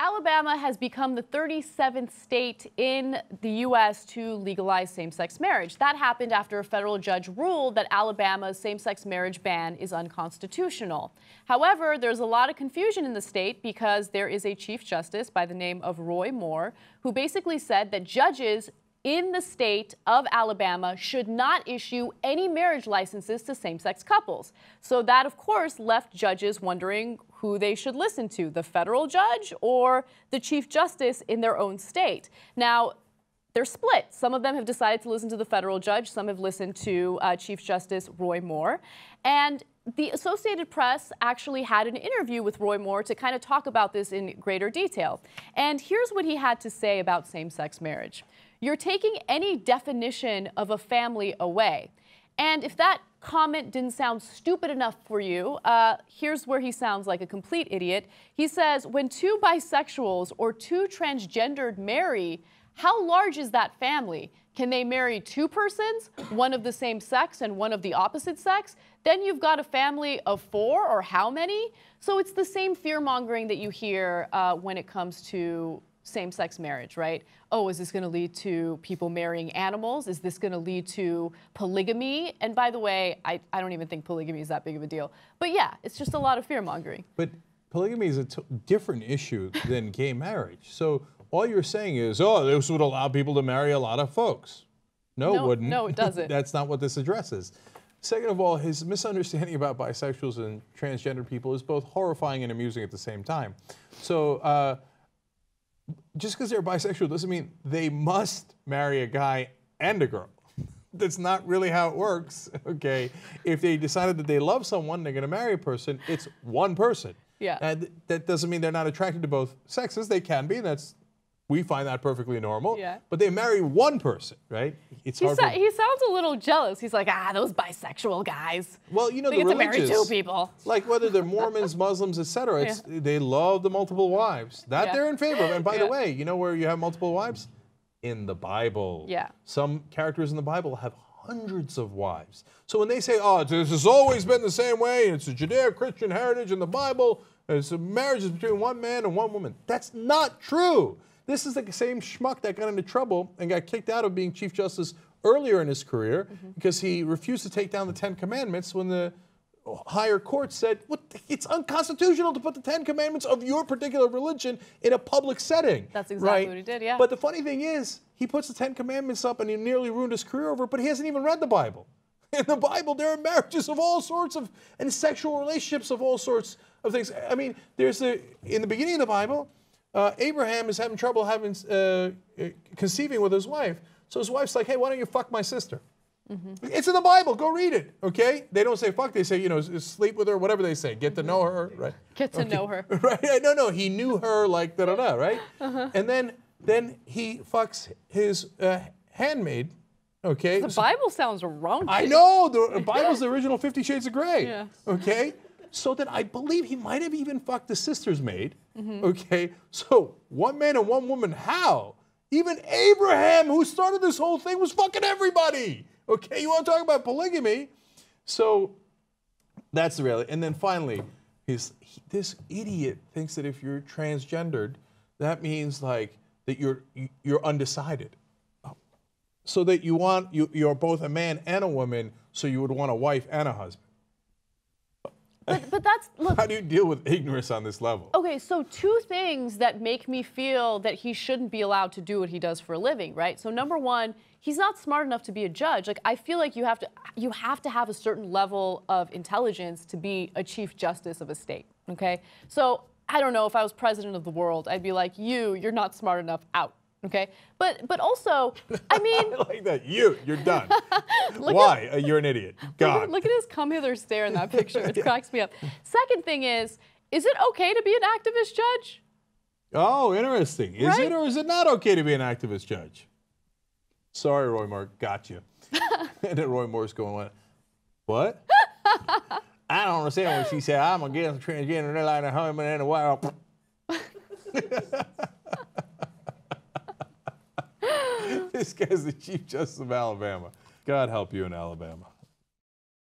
Alabama has become the 37th state in the U.S. to legalize same-sex marriage. That happened after a federal judge ruled that Alabama's same-sex marriage ban is unconstitutional. However, there's a lot of confusion in the state because there is a chief justice by the name of Roy Moore who basically said that judges in the state of Alabama should not issue any marriage licenses to same-sex couples. So that, of course, left judges wondering who they should listen to, the federal judge or the chief justice in their own state. Now, they're split. Some of them have decided to listen to the federal judge. Some have listened to Chief Justice Roy Moore. And the Associated Press actually had an interview with Roy Moore to kind of talk about this in greater detail. And here's what he had to say about same-sex marriage. You're taking any definition of a family away. And if that comment didn't sound stupid enough for you, here's where he sounds like a complete idiot. He says, when two bisexuals or two transgendered marry, how large is that family? Can they marry two persons, one of the same sex and one of the opposite sex? Then you've got a family of four or how many? So it's the same fear-mongering that you hear when it comes to same-sex marriage, right? Oh, is this going to lead to people marrying animals? Is this going to lead to polygamy? And by the way, I don't even think polygamy is that big of a deal. But yeah, it's just a lot of fear-mongering. But polygamy is a different issue than gay marriage. So all you're saying is, oh, this would allow people to marry a lot of folks. No, it wouldn't. No, it doesn't. That's not what this addresses. Second of all, his misunderstanding about bisexuals and transgender people is both horrifying and amusing at the same time. So, just because they're bisexual doesn't mean they must marry a guy and a girl. That's not really how it works, okay? If they decided that they love someone, they're going to marry a person, it's one person. Yeah. That doesn't mean they're not attracted to both sexes. They can be, and that's, we find that perfectly normal. Yeah. But they marry one person, right? It's hard for... He sounds a little jealous. He's like, ah, those bisexual guys. Well, you know, they get to marry two people. Like whether they're Mormons, Muslims, etc. Yeah. They love the multiple wives. That they're in favor of. And by the way, you know where you have multiple wives? In the Bible. Yeah. Some characters in the Bible have hundreds of wives. So when they say, oh, this has always been the same way, it's a Judeo-Christian heritage in the Bible, it's a marriage between one man and one woman. That's not true. This is the same schmuck that got into trouble and got kicked out of being Chief Justice earlier in his career because he refused to take down the Ten Commandments when the higher court said, what, it's unconstitutional to put the Ten Commandments of your particular religion in a public setting. That's exactly what he did, yeah. But the funny thing is, he puts the Ten Commandments up and he nearly ruined his career over it, but he hasn't even read the Bible. In the Bible, there are marriages of all sorts of, and sexual relationships of all sorts of things. I mean, there's in the beginning of the Bible, Abraham is having trouble conceiving with his wife. So his wife's like, hey, why don't you fuck my sister? It's in the Bible. Go read it, okay? They don't say fuck. They say, you know, sleep with her, whatever they say. Get to know her, right? Get to know her. Right? No, he knew her like da-da-da, right? And then he fucks his handmaid, okay? The Bible sounds wrong. I know. The Bible's the original 50 Shades of Grey, okay? So that I believe he might have even fucked the sister's maid. Okay, so one man and one woman, how? Even Abraham, who started this whole thing, was fucking everybody. Okay, you want to talk about polygamy? So that's the reality. And then finally, this idiot thinks that if you're transgendered, that means like that you're undecided. So that you're both a man and a woman, so you would want a wife and a husband. But that's, look. How do you deal with ignorance on this level? Okay, so two things that make me feel that he shouldn't be allowed to do what he does for a living, right? So number one, he's not smart enough to be a judge. Like, I feel like you have to have a certain level of intelligence to be a chief justice of a state, okay? So I don't know, if I was president of the world, I'd be like, you're not smart enough, out. Okay, but also, I mean, I like that you're done. Why? You're an idiot. God. Look at his come hither stare in that picture. It cracks me up. Second thing is it okay to be an activist judge? Oh, interesting. Is it or is it not okay to be an activist judge? Sorry, Roy Moore, got you. And then Roy Moore's going, what? I don't understand what she said. I'm against transgender and a human and a wild. This guy's the Chief Justice of Alabama. God help you in Alabama.